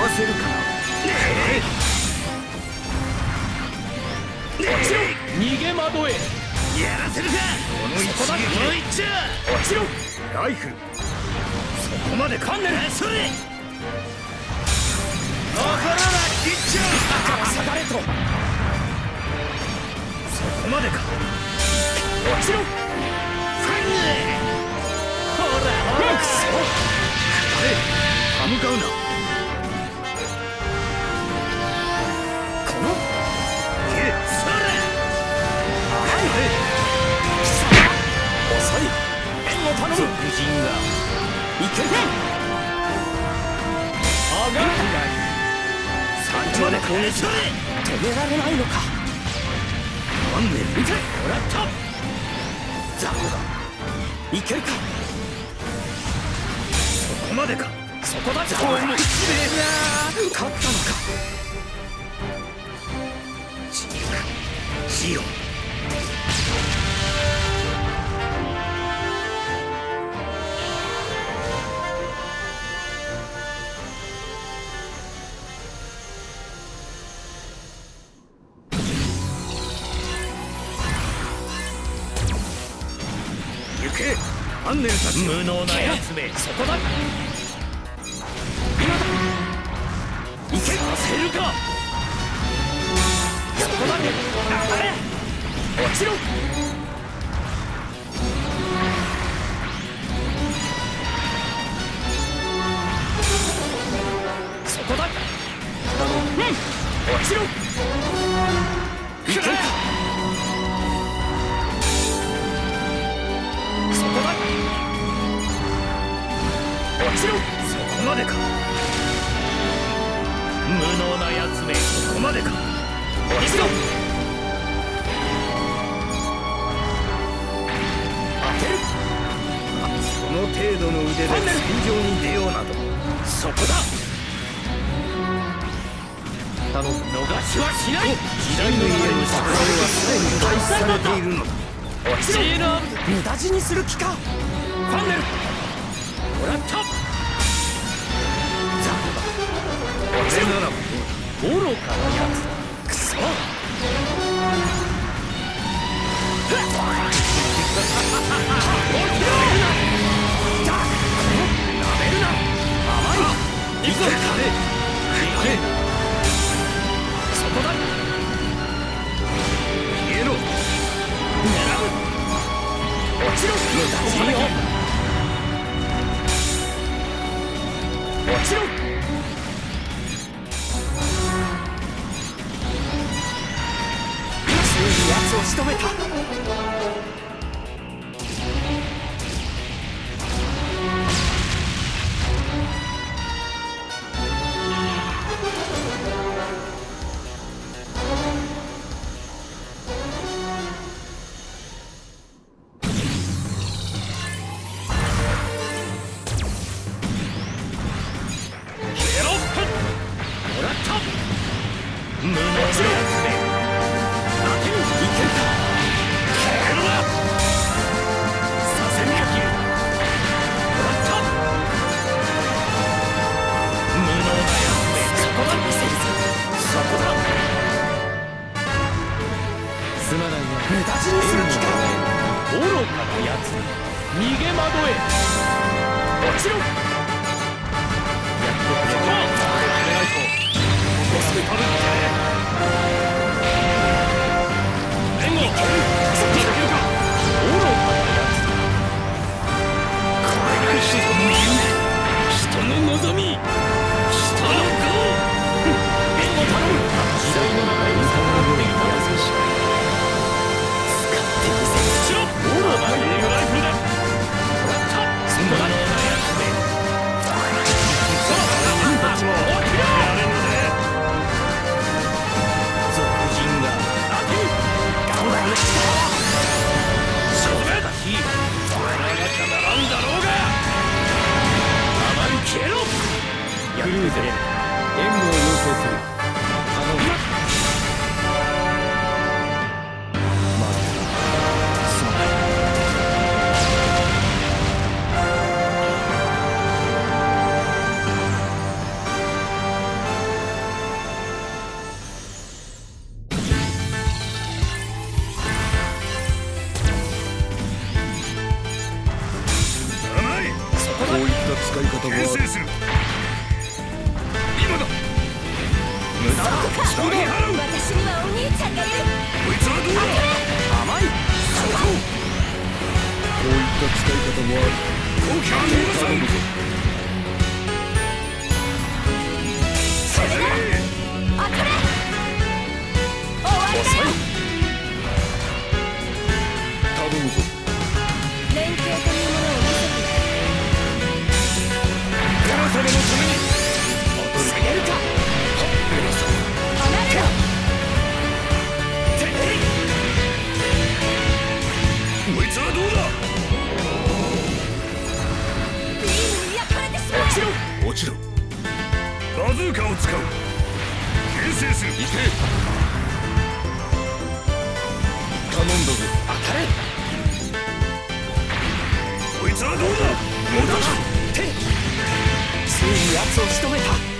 わせるかな。落ちろ、逃げ惑え。やらせるか、この一撃。落ちろ、ライフル。そこまでかんねる。それ、残らない。一丁下がれと。そこまでか。落ちろ、ほら、くそ。歯向かうな。このゲッサラはい、貴様遅い。縁を頼む。俗人がいけない。上がるがいい。最初まで攻撃だ。止められないのか。ワンネル見てもらった。雑魚だ。いけるか。そこまでか。そこだ。勝ったのか。死にか死よ。行け。アンネルたち。無能なやつめ。そこだ。いけ、させるか。そこまで。当たれ。落ちろ。そこだ。うん、落ちろ。いけるか。そこだ。落ちろ。そこまでか。無能なやつめ。そこまでか。落ちろ。当てる。その程度の腕で戦場に出ようなど。そこだ。頼む。逃しはしない。時代の家に力はすでに解散されているのだ。落ちろ。無駄死にする気か。ファンネルもらった。これなら愚かなやつ。くそ。落ちろ。奴を仕留めた。ついに奴を仕留めた。